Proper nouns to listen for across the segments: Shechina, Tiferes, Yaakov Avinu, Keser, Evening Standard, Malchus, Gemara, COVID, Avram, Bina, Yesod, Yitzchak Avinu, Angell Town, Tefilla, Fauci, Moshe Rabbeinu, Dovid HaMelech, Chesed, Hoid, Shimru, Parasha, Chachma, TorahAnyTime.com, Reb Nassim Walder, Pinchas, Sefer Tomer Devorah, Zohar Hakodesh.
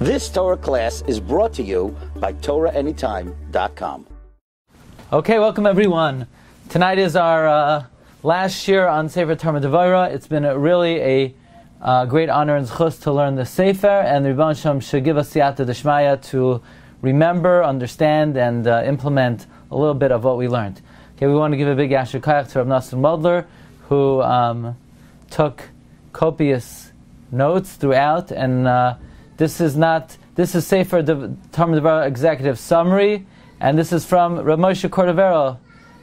This Torah class is brought to you by TorahAnyTime.com. Okay, welcome everyone. Tonight is our last year on Sefer Tomer Devorah. It's been really a great honor and zchus to learn the Sefer, and the Rebbeinu Shem should give us siyata d'shmaya to remember, understand, and implement a little bit of what we learned. Okay, we want to give a big yashir kayach to Reb Nassim Walder, who took copious notes throughout, and This is Sefer Tomer Devorah Executive Summary, and this is from Rav Moshe Cordovero.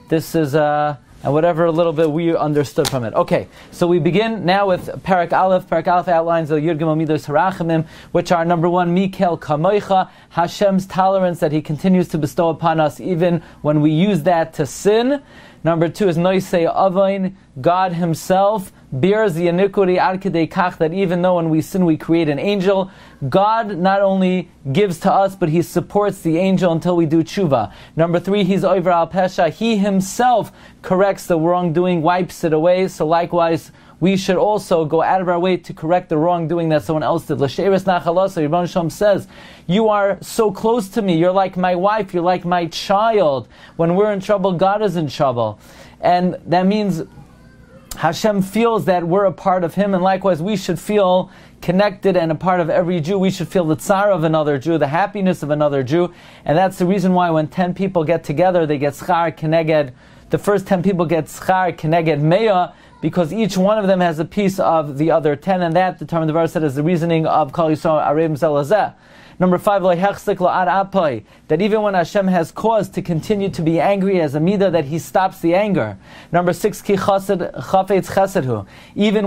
This is, and whatever a little bit we understood from it. Okay, so we begin now with Parak Aleph. Parak Aleph outlines the Yud Gimel Midos Harachamim, which are number one, Mikel Kamoicha, Hashem's tolerance that He continues to bestow upon us even when we use that to sin. Number two is Noisei Avain, God Himself bears the iniquity ad kedei kach that even though when we sin we create an angel. God not only gives to us, but He supports the angel until we do tshuva. Number three, He's over al pesha, He Himself corrects the wrongdoing, wipes it away. So likewise, we should also go out of our way to correct the wrongdoing that someone else did. L'sheiris nachalasa, Rebbeinu Shem says, you are so close to me, you're like my wife, you're like my child. When we're in trouble, God is in trouble. And that means Hashem feels that we're a part of Him, and likewise we should feel connected and a part of every Jew. We should feel the tzara of another Jew, the happiness of another Jew, and that's the reason why when 10 people get together, they get schar keneged. The first 10 people get schar keneged meya, because each one of them has a piece of the other 10, and that, the Tomer Devorah said, is the reasoning of Kol Yisrael Areim Zelazeh. Number five, that even when Hashem has cause to continue to be angry as a midah, that He stops the anger. Number six, even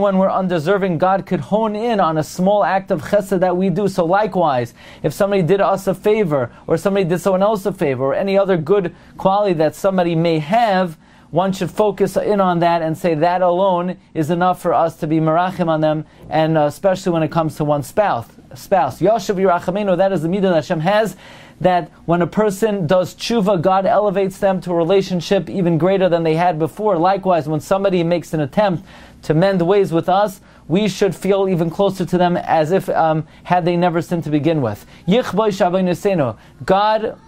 when we're undeserving, God could hone in on a small act of chesed that we do. So likewise, if somebody did us a favor, or somebody did someone else a favor, or any other good quality that somebody may have, one should focus in on that and say that alone is enough for us to be merachim on them, and especially when it comes to one's spouse. Yoshev Yirachamenu, that is the midah that Hashem has, that when a person does tshuva, God elevates them to a relationship even greater than they had before. Likewise, when somebody makes an attempt to mend ways with us, we should feel even closer to them as if had they never sinned to begin with. Yichboi Shabboy God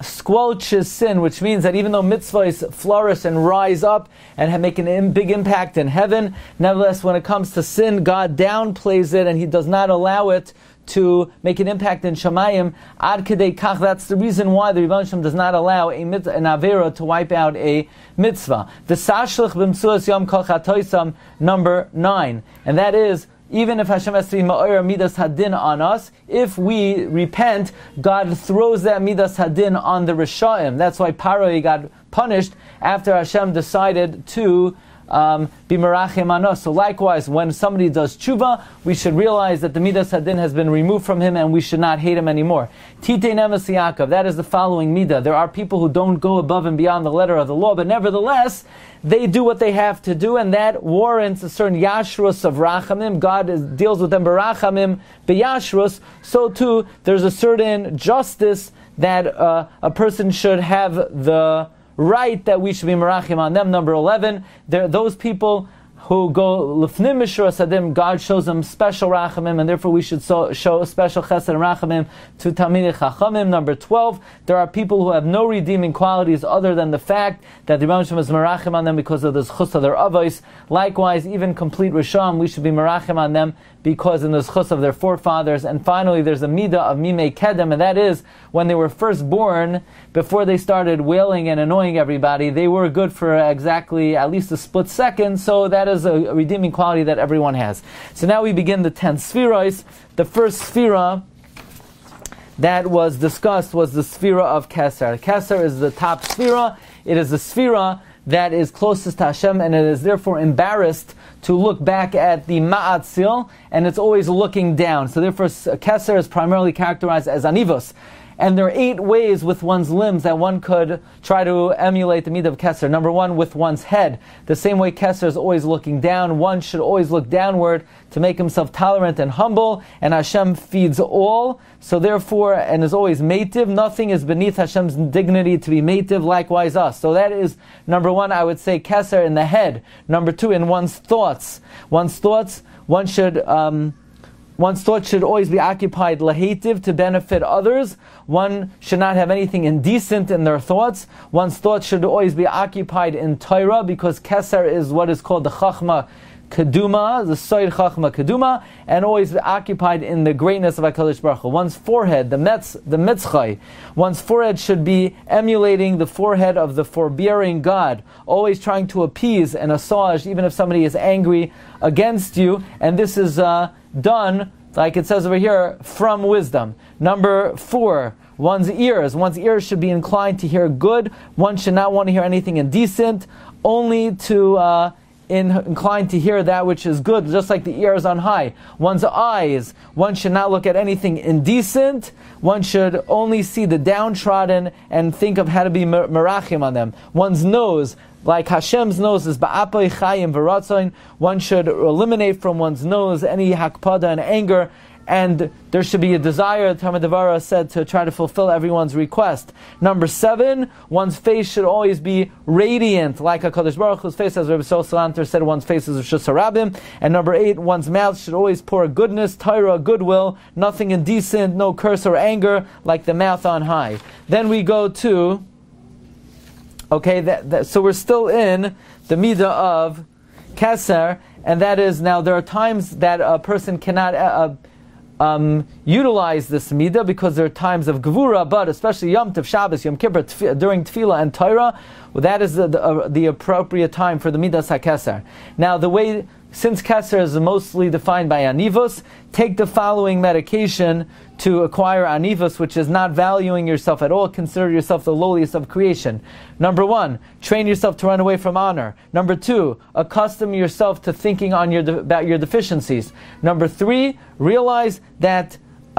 squelches sin, which means that even though mitzvahs flourish and rise up and make a big impact in heaven, nevertheless, when it comes to sin, God downplays it and He does not allow it to make an impact in Shemayim. Ad kedei kach, that's the reason why the Rebbeinu Shem does not allow an avera to wipe out a mitzvah. The sashlich b'msuas yom kol chatoisam, number 9, and that is, even if Hashem has to be ma'or midas hadin on us, if we repent, God throws that midas hadin on the Rishaim. That's why Paroi got punished after Hashem decided to be merachim on us. So likewise, when somebody does tshuva, we should realize that the midas hadin has been removed from him and we should not hate him anymore. Titei nemes Yaakov, that is the following midah. There are people who don't go above and beyond the letter of the law, but nevertheless, they do what they have to do, and that warrants a certain yashrus of rachamim. God deals with them berachamim, beyashrus. So too, there's a certain justice that a person should have the right that we should be merachim on them. Number 11, those people who go lefnim mishra sadim, God shows them special rachamim, and therefore we should show special chesed and rachamim to Tamidei Chachamim. Number 12, there are people who have no redeeming qualities other than the fact that the Rebbeinu Shem is merachim on them because of the zchus of their avos. Likewise, even complete Rishon, we should be merachim on them because in the zchus of their forefathers. And finally, there's a midah of mimei kedem, and that is, when they were first born, before they started wailing and annoying everybody, they were good for exactly at least a split second, so that is a redeeming quality that everyone has. So now we begin the 10 spheros. The first sphera that was discussed was the sphera of Keser. Keser is the top sphera. It is the sphera that is closest to Hashem, and it is therefore embarrassed to look back at the Ma'atzil, and it's always looking down. So therefore, Keser is primarily characterized as Anivos. And there are 8 ways with one's limbs that one could try to emulate the midah of Keser. Number 1, with one's head. The same way Keser is always looking down, one should always look downward to make himself tolerant and humble, and Hashem feeds all, so therefore, and is always meitiv. Nothing is beneath Hashem's dignity to be meitiv, likewise us. So that is, number 1, I would say Keser in the head. Number 2, in one's thoughts. One should One's thoughts should always be occupied lahitiv, to benefit others. One should not have anything indecent in their thoughts. One's thoughts should always be occupied in Torah, because Keser is what is called the Chachma Keduma, the Soid Chachma Keduma, and always occupied in the greatness of HaKadosh Baruch Hu. One's forehead, the Mitzchai, one's forehead should be emulating the forehead of the forbearing God, always trying to appease and assuage, even if somebody is angry against you. And this is done, like it says over here, from wisdom. Number 4, one's ears should be inclined to hear good. One should not want to hear anything indecent, only to inclined to hear that which is good, just like the ears on high. One's eyes, one should not look at anything indecent. One should only see the downtrodden and think of how to be merachim on them. One's nose, like Hashem's nose is ba'apoi chayim v'ratzoin, one should eliminate from one's nose any hakpada and anger, and there should be a desire, Tomer Devorah said, to try to fulfill everyone's request. Number 7, one's face should always be radiant, like HaKadosh Baruch Hu's face, as Rabbi Sol Salanter said, one's face is Rishus HaRabim. And number 8, one's mouth should always pour goodness, Torah, goodwill, nothing indecent, no curse or anger, like the mouth on high. Then we go to, so we're still in the midah of Keser, and that is, now there are times that a person cannot utilize this midah, because there are times of gevura, but especially Yom Tov, Shabbos, Yom Kippur, during Tefillah and Torah, well, that is the appropriate time for the midas haKeser. Now the way, since Keser is mostly defined by anivus, take the following medication to acquire anivus, which is not valuing yourself at all, consider yourself the lowliest of creation. Number 1, train yourself to run away from honor. Number 2, accustom yourself to thinking on about your deficiencies. Number 3, realize that think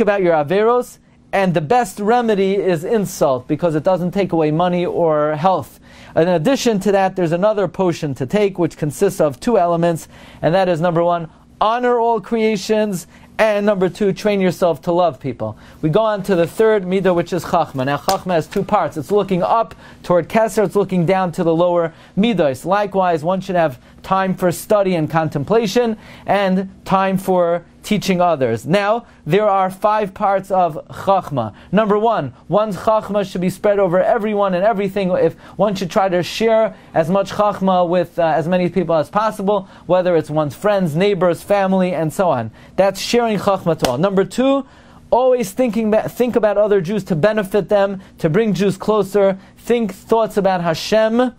about your averos, and the best remedy is insult, because it doesn't take away money or health. In addition to that, there's another potion to take, which consists of 2 elements, and that is, number 1, honor all creations, and number 2, train yourself to love people. We go on to the 3rd midah, which is Chachma. Now Chachma has 2 parts. It's looking up toward Keser, it's looking down to the lower midos. Likewise, one should have time for study and contemplation, and time for teaching others. Now, there are 5 parts of Chachma. Number 1, one's Chachma should be spread over everyone and everything. If one should try to share as much Chachma with as many people as possible, whether it's one's friends, neighbors, family, and so on. That's sharing Chachma to all. Number 2, always think about other Jews to benefit them, to bring Jews closer. Think thoughts about Hashem,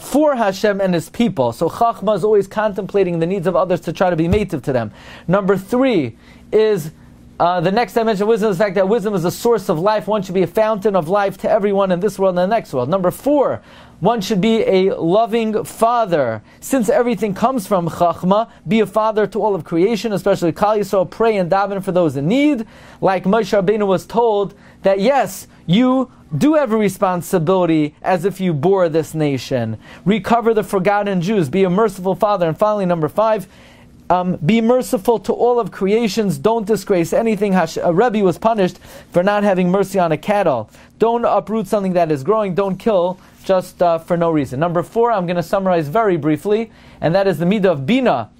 for Hashem and His people. So Chachma is always contemplating the needs of others to try to be meitiv to them. Number 3 is the next dimension of wisdom is the fact that wisdom is a source of life. One should be a fountain of life to everyone in this world and the next world. Number 4, one should be a loving father. Since everything comes from Chachma, be a father to all of creation, especially Kal Yisrael, pray and daven for those in need. Like Moshe Rabbeinu was told that, yes, you do have a responsibility as if you bore this nation. Recover the forgotten Jews, be a merciful father. And finally, number 5, be merciful to all of creations. Don't disgrace anything. A Rebbe was punished for not having mercy on a cattle. Don't uproot something that is growing. Don't kill just for no reason. Number 4, I'm going to summarize very briefly, and that is the midah of Bina.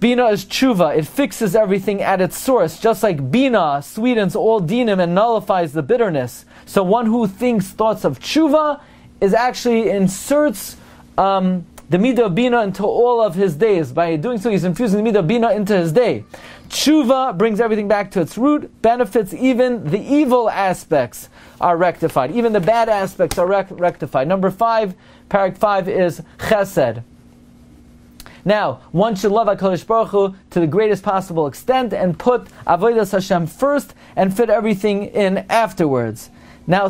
Bina is tshuva. It fixes everything at its source. Just like Bina sweetens all dinim and nullifies the bitterness. So one who thinks thoughts of tshuva is actually inserts the midah of Bina into all of his days. By doing so, he's infusing the midah of Bina into his day. Tshuva brings everything back to its root, benefits. Even the evil aspects are rectified. Even the bad aspects are rectified. Number 5, Parak 5 is Chesed. Now, one should love HaKadosh Baruch Hu to the greatest possible extent and put Avodas Hashem first and fit everything in afterwards. Now,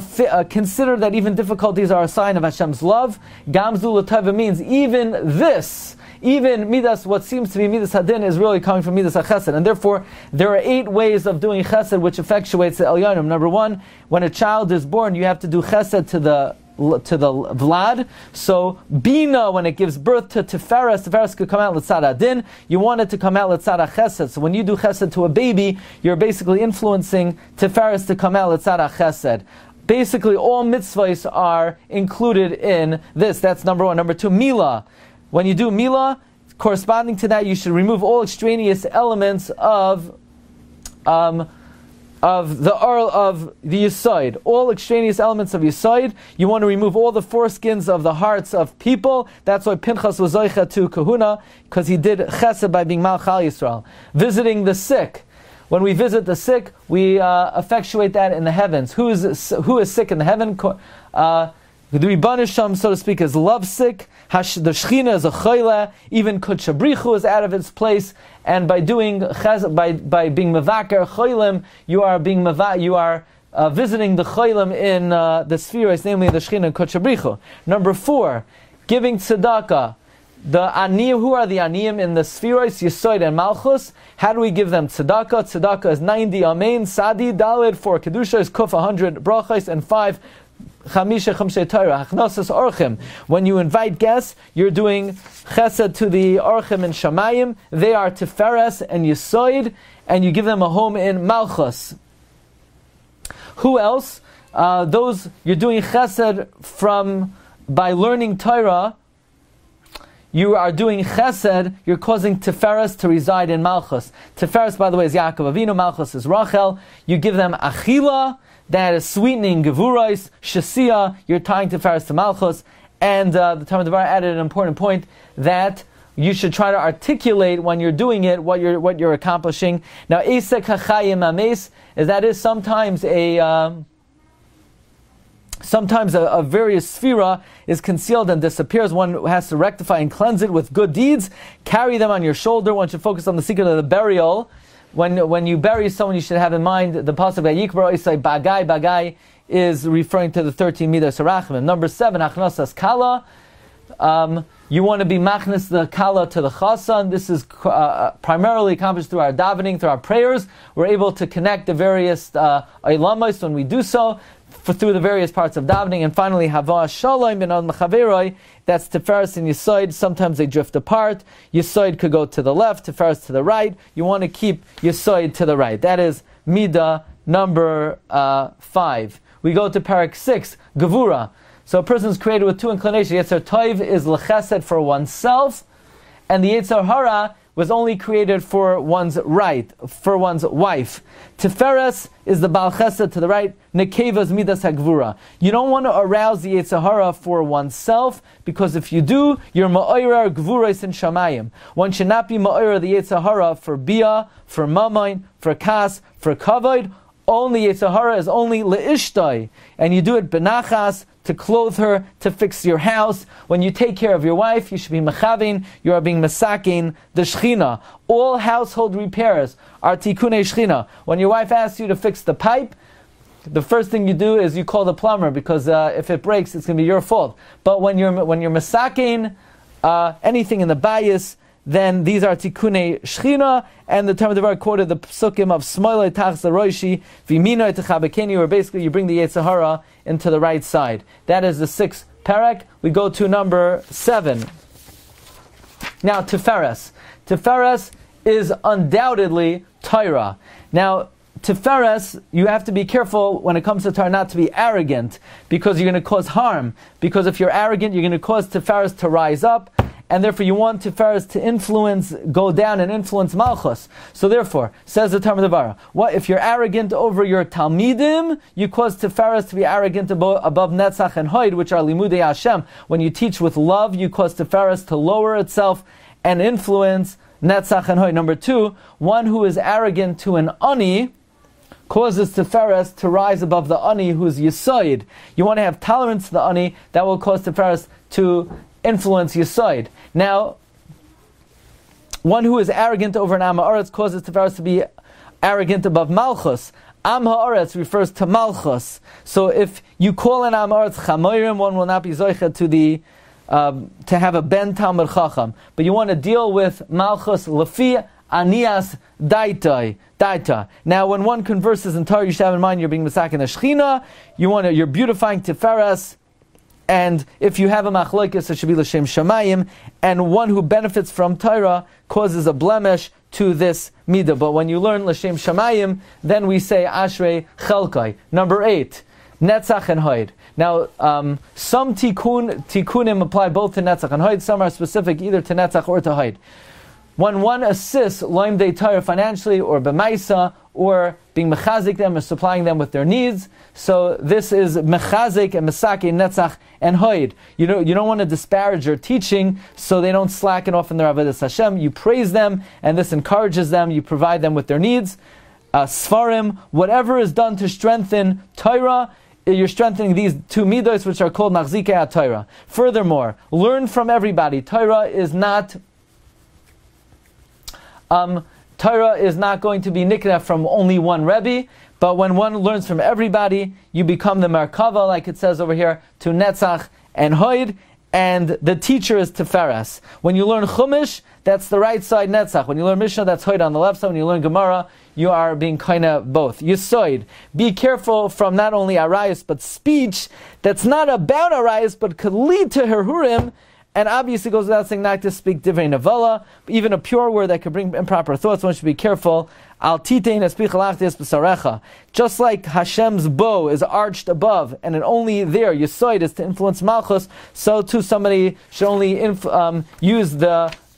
consider that even difficulties are a sign of Hashem's love. Gamzu L'Teva means even this, even Midas, what seems to be Midas Hadin, is really coming from Midas HaChesed. And therefore, there are 8 ways of doing Chesed which effectuates the Elyonim. Number 1, when a child is born, you have to do Chesed to the Vlad. So Bina, when it gives birth to Tiferes could come out L'Tzad Adin. You want it to come out L'Tzad HaChesed. So when you do Chesed to a baby, you're basically influencing Tiferes to come out L'Tzad HaChesed. Basically, all mitzvahs are included in this. That's number 1. Number 2, Mila. When you do Mila, Corresponding to that, you should remove all extraneous elements of the Yesod. All extraneous elements of Yesod. You want to remove all the foreskins of the hearts of people. That's why Pinchas was Zoicha to Kahuna, because he did Chesed by being Malchal Yisrael. Visiting the sick. When we visit the sick, we effectuate that in the heavens. Who is sick in the heaven? The Ribbon Sham, so to speak, is lovesick. The Shechina is a Chayla. Even Kodshabrichu is out of its place. And by doing by being Mavaker Chaylim, you are visiting the Chaylim in the spheres, namely the Shechina and Kodshabrichu. Number 4, giving tzedakah. The Aniyim, who are the Aniyim in the Spheros, Yesod and Malchus? How do we give them Tzedakah? Tzedakah is 90 Amen, Sadi, Dalid, 4 Kedusha, is Kuf 100 Brachais, and 5 Chamisha Chamshe Torah, Hachnasas Orchim. When you invite guests, you're doing Chesed to the Orchim and Shamayim. They are Tiferes and Yesod, and you give them a home in Malchus. Who else? Those you're doing Chesed from by learning Torah. You are doing chesed, you're causing Tiferes to reside in Malchus. Tiferes, by the way, is Yaakov Avinu, Malchus is Rachel. You give them achila, that is sweetening, gevurais, shasiya, you're tying Tiferes to Malchus. And the Tomer Devorah added an important point that you should try to articulate when you're doing it what you're accomplishing. Now, esek hachayim ames, that is sometimes a various sphera is concealed and disappears. One has to rectify and cleanse it with good deeds. Carry them on your shoulder. One should focus on the secret of the burial. When you bury someone, you should have in mind the pasuk Vayikra Isai Bagai. Bagai is referring to the 13 midas harachim. Number 7, achnasas kala. You want to be machnas the kala to the chasan. This is primarily accomplished through our davening, through our prayers. We're able to connect the various ilamas when we do so. Through the various parts of davening. And finally, Hava Shalom bin Adam Chaveroi, that's Tiferes and Yesod. Sometimes they drift apart. Yesod could go to the left, Tiferes to the right. You want to keep Yesod to the right. That is Midah number 5. We go to Parak 6, Gevura. So a person is created with 2 inclinations. Yetzer Tov is L'chesed for oneself, and the Yetzer Hara was only created for one's right, for one's wife. Tiferes is the Baal Chesed to the right. Nekeva is Midas HaGvura. You don't want to arouse the Yetzer Hara for oneself, because if you do, you're Ma'oira Gvurais in Shamayim. One should not be Ma'oira the Yetzer Hara for Bia, for Mamayin, for Kas, for Kavod. Only Yetzer Hara is only Le'ishtai. And you do it Benachas, to clothe her, to fix your house. When you take care of your wife, you should be mechavin, you are being mesakin, the shechina. All household repairs are tikunei shechina. When your wife asks you to fix the pipe, the first thing you do is you call the plumber, because if it breaks, it's going to be your fault. But when you're mesakin, anything in the bayis, then these are tikunei shechina. And the Tomer Devorah quoted the psukim of Smoilei tachas l'roishi v'minoi techabekeni, where basically you bring the Yetzer Hara into the right side. That is the 6th parak. We go to number 7. Now, Tiferes. Tiferes is undoubtedly Torah. Now, Tiferes, you have to be careful when it comes to Torah not to be arrogant, because you're going to cause harm. Because if you're arrogant, you're going to cause Tiferes to rise up. And therefore you want Tiferes to influence, go down and influence Malchus. So therefore, says the Tomer Devorah, what if you're arrogant over your Talmidim, you cause Tiferes to be arrogant above Netzach and Hoid, which are Limudei Hashem. When you teach with love, you cause Tiferes to lower itself and influence Netzach and Hoid. Number 2, one who is arrogant to an Ani causes Tiferes to rise above the Ani who's Yesod. You want to have tolerance to the Ani, that will cause Tiferes to influence Yesod. Now, one who is arrogant over an Am Ha'aretz causes Tiferes to be arrogant above Malchus. Am Ha'aretz refers to Malchus. So if you call an Am Ha'aretz Chamoyrim, one will not be Zoicha to have a Ben Talmud Chacham. But you want to deal with Malchus Lefi Anias Daita. Now, when one converses in Torah, you should have in mind you're being Mesakin the Shechina, you're beautifying Tiferes. And if you have a machlokes, it should be l'shem shamayim. And one who benefits from Torah causes a blemish to this midah. But when you learn l'shem shamayim, then we say ashrei chelkai. Number 8. Netzach and Hoid. Now, some tikkunim apply both to Netzach and Hoid. Some are specific either to Netzach or to Hoid. When one assists Loim Dei Torah financially or B'maisa, or being mechazik them, or supplying them with their needs. So this is mechazik and mesake, netzach and hoid. You don't want to disparage your teaching, so they don't slacken off in their avodas Hashem. You praise them, and this encourages them. You provide them with their needs. Sfarim, whatever is done to strengthen Torah, you're strengthening these two midos, which are called machzikei ha-Torah. Furthermore, learn from everybody. Torah is not going to be nikna from only one Rebbe, but when one learns from everybody, you become the Merkava, like it says over here, to Netzach and Hoid, and the teacher is Teferes. When you learn Chumash, that's the right side Netzach. When you learn Mishnah, that's Hoid on the left side. When you learn Gemara, you are being kind of both. Yisoid, be careful from not only Arayus, but speech that's not about Arayus, but could lead to Herhurim. And obviously it goes without saying not to speak divrei nevala, even a pure word that could bring improper thoughts, one should be careful. Just like Hashem's bow is arched above, and it only there, Yisoid, is to influence Malchus, so too somebody should only use the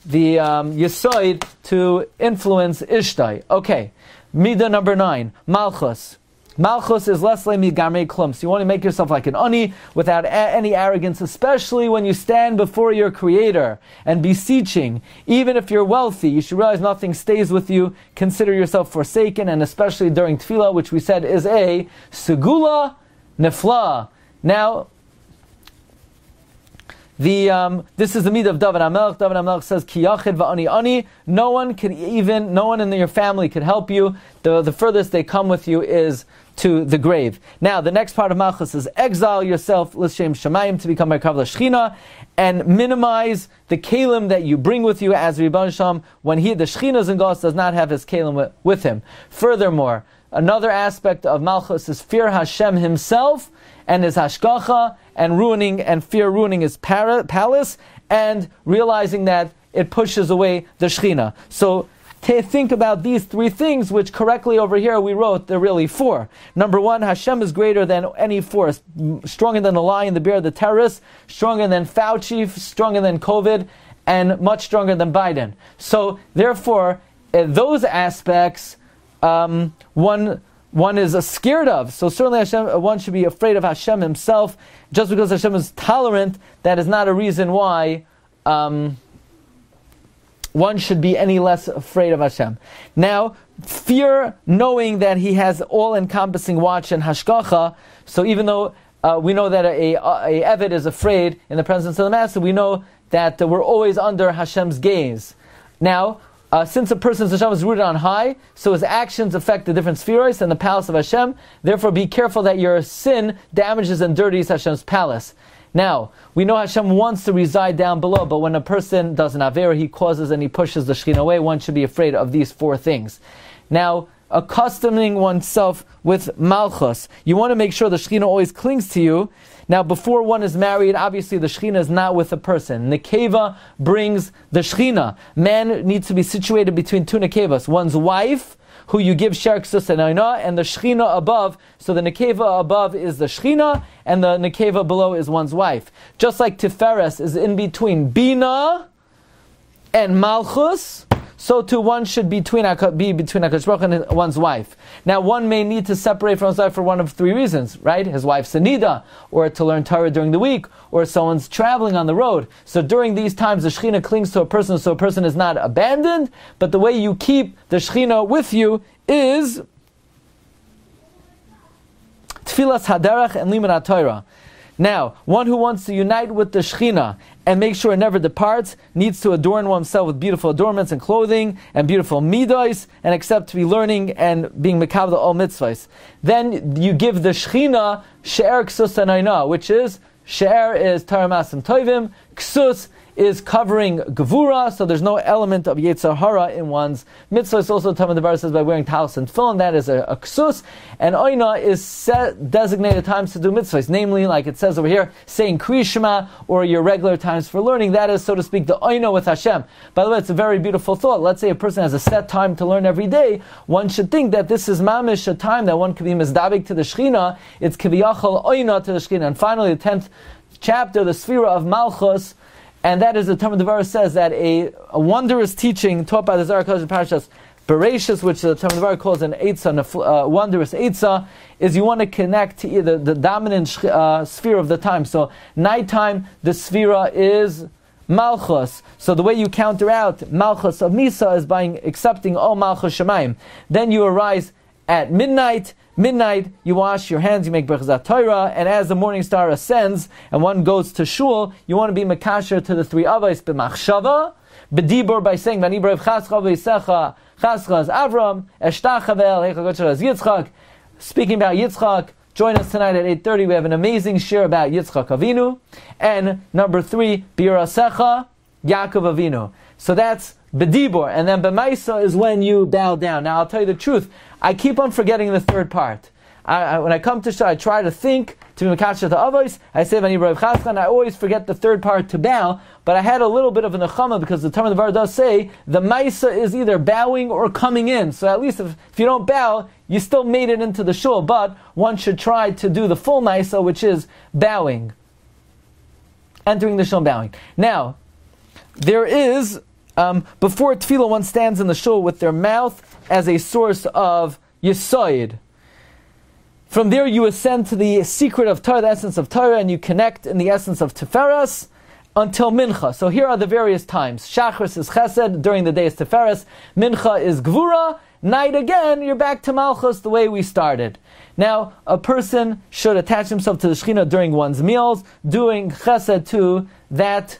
Yisoid to influence Ishtai. Okay, Midah number 9, Malchus. Malchus is less lemi gamrei klum. So you want to make yourself like an ani without any arrogance, especially when you stand before your Creator and beseeching. Even if you're wealthy, you should realize nothing stays with you. Consider yourself forsaken, and especially during Tefillah, which we said is a segula nefla. Now, this is the midah of Dovid HaMelech. Dovid HaMelech says, Ki yachid va'ani ani. No one in your family can help you. The furthest they come with you is to the grave. Now, the next part of Malchus is exile yourself, l'shem shamayim, to become a Merkava l'Shechina, and minimize the kalim that you bring with you, as Ribbon Sham, when the Shechina Zingos does not have his kalim with him. Furthermore, another aspect of Malchus is fear Hashem himself, and his hashgacha, and fear ruining his palace, and realizing that it pushes away the Shechina. So think about these three things, which correctly over here we wrote, they're really four. Number 1, Hashem is greater than any force, stronger than the lion, the bear, the terrorist, stronger than Fauci, stronger than COVID, and much stronger than Biden. So therefore, in those aspects, one is scared of. So certainly one should be afraid of Hashem himself. Just because Hashem is tolerant, that is not a reason why one should be any less afraid of Hashem. Now, fear knowing that he has all-encompassing watch and hashgacha. So even though we know that a Eved is afraid in the presence of the Master, we know that we're always under Hashem's gaze. Now, since a person's Hashem is rooted on high, so his actions affect the different spheres and the palace of Hashem. Therefore, be careful that your sin damages and dirties Hashem's palace. Now, we know Hashem wants to reside down below, but when a person does an Avera, he causes and he pushes the Shekhinah away. One should be afraid of these four things. Now, accustoming oneself with Malchus. You want to make sure the Shekhinah always clings to you. Now, before one is married, obviously the Shekhinah is not with a person. Nekeva brings the Shekhinah. Man needs to be situated between two Nekevas. One's wife, who you give Sherek Sus and Ainah, and the Shekhinah above. So the Nekeva above is the Shekhinah, and the Nekeva below is one's wife. Just like Tiferes is in between Bina and Malchus, so too one should be between HaKadosh Baruch Hu and one's wife. Now one may need to separate from his wife for one of three reasons, right? His wife's anida, or to learn Torah during the week, or someone's traveling on the road. So during these times the Shekhinah clings to a person, so a person is not abandoned, but the way you keep the Shekhinah with you is Tfilas Haderach and Limud HaTorah. Now, one who wants to unite with the Shekhinah and make sure it never departs needs to adorn oneself with beautiful adornments and clothing and beautiful midos, and accept to be learning and being mekabel all mitzvahs. Then you give the Shekhinah she'er ksus anayna, which is she'er is Torah Masim Tovim, ksus is covering gevura, so there's no element of yetzer hara in one's mitzvah. It's also Tomer Devorah says by wearing talis and tefillin, that is a ksus. And oina is set designated times to do mitzvahs, namely, like it says over here, saying Kri Shema or your regular times for learning. That is, so to speak, the oina with Hashem. By the way, it's a very beautiful thought. Let's say a person has a set time to learn every day. One should think that this is mamish, a time that one could be mizdabik to the Shechina. It's kiviyachal oina to the Shechina. And finally, the 10th chapter, the Sfira of Malchus, and that is the Tomer Devorah says that a wondrous teaching taught by the Zohar Hakodesh in Parashas Bereshis, which the Tomer Devorah calls an eitzah, a wondrous eitzah, is you want to connect to either the dominant sphere of the time. So nighttime, the sphera is Malchus. So the way you counter out Malchus of Misa is by accepting O Malchus Shemaim. Then you arise at midnight. Midnight, you wash your hands, you make Berchazat Torah, and as the morning star ascends and one goes to shul, you want to be Makasher to the three avos, b'machshava, b'dibur, by saying, V'anibrav chascha v'yisecha, chascha is Avram, eshtachav'el, hechagotsher is Yitzchak. Speaking about Yitzchak, join us tonight at 8:30. We have an amazing shir about Yitzchak Avinu. And number 3, B'yirasecha, Yaakov Avinu. So that's B'dibor, and then B'maisa is when you bow down. Now I'll tell you the truth, I keep on forgetting the third part. When I come to Shul, I try to think, to be Makasha the Avos, I say V'ani B'rav Chascha, and I always forget the third part to bow, but I had a little bit of a nechama because the Tomer Devorah does say, the Maisa is either bowing or coming in, so at least if you don't bow, you still made it into the Shul, but one should try to do the full Maisa, which is bowing. Entering the Shul and bowing. Now, there is... before Tefillah, one stands in the shul with their mouth as a source of Yisoid. From there you ascend to the secret of Torah, the essence of Torah, and you connect in the essence of Tiferes until Mincha. So here are the various times. Shacharis is Chesed, during the day is Tiferes. Mincha is Gvura. Night again, you're back to Malchus the way we started. Now, a person should attach himself to the Shechina during one's meals, doing Chesed to that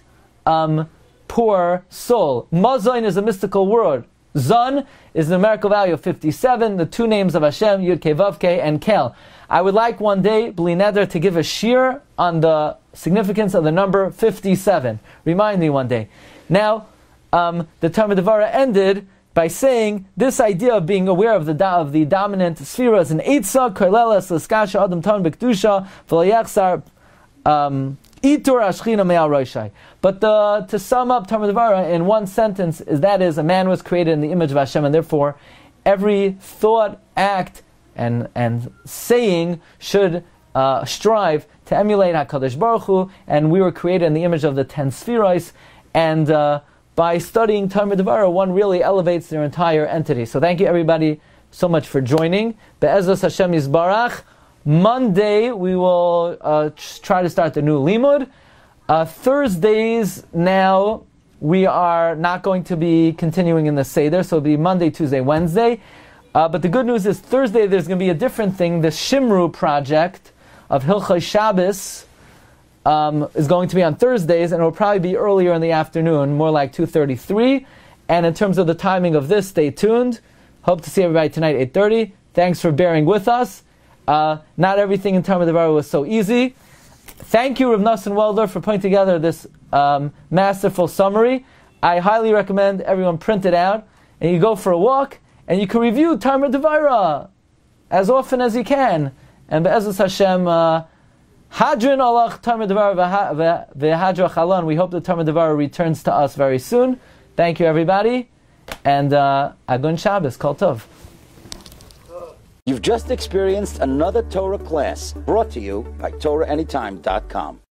poor soul. Mazoin is a mystical word. Zon is the numerical value of 57, the two names of Hashem, Yudke, Vavke, and Kel. I would like one day, B'li Neder, to give a shir on the significance of the number 57. Remind me one day. Now, the Tomer Devorah ended by saying this idea of being aware of the dominant sphere is an eitzah, koleles, l'skasha, adam ton, b'kdusha, v'layachsar, but to sum up Tomer Devorah in one sentence is that is a man was created in the image of Hashem, and therefore every thought, act, and saying should strive to emulate HaKadosh Baruch Hu, and we were created in the image of the 10 Sfiros, and by studying Tomer Devorah one really elevates their entire entity. So thank you everybody so much for joining. Be'ezras Hashem Yisbarach. Monday, we will try to start the new Limud. Thursdays, now, we are not going to be continuing in the Seder, so it'll be Monday, Tuesday, Wednesday. But the good news is Thursday, there's going to be a different thing. The Shimru project of Hilchos Shabbos is going to be on Thursdays, and it will probably be earlier in the afternoon, more like 2:33. And in terms of the timing of this, stay tuned. Hope to see everybody tonight at 8:30. Thanks for bearing with us. Not everything in Tomer Devorah was so easy. Thank you, Reb Nassim Walder, for putting together this masterful summary. I highly recommend everyone print it out, and you go for a walk, and you can review Tomer Devorah as often as you can. And be'ezus Hashem, Hadrin Allah Tomer Devorah v'Hadra Chalon. We hope the Tomer Devorah returns to us very soon. Thank you, everybody, and Agun Shabbos, Kol Tov. You've just experienced another Torah class brought to you by TorahAnyTime.com.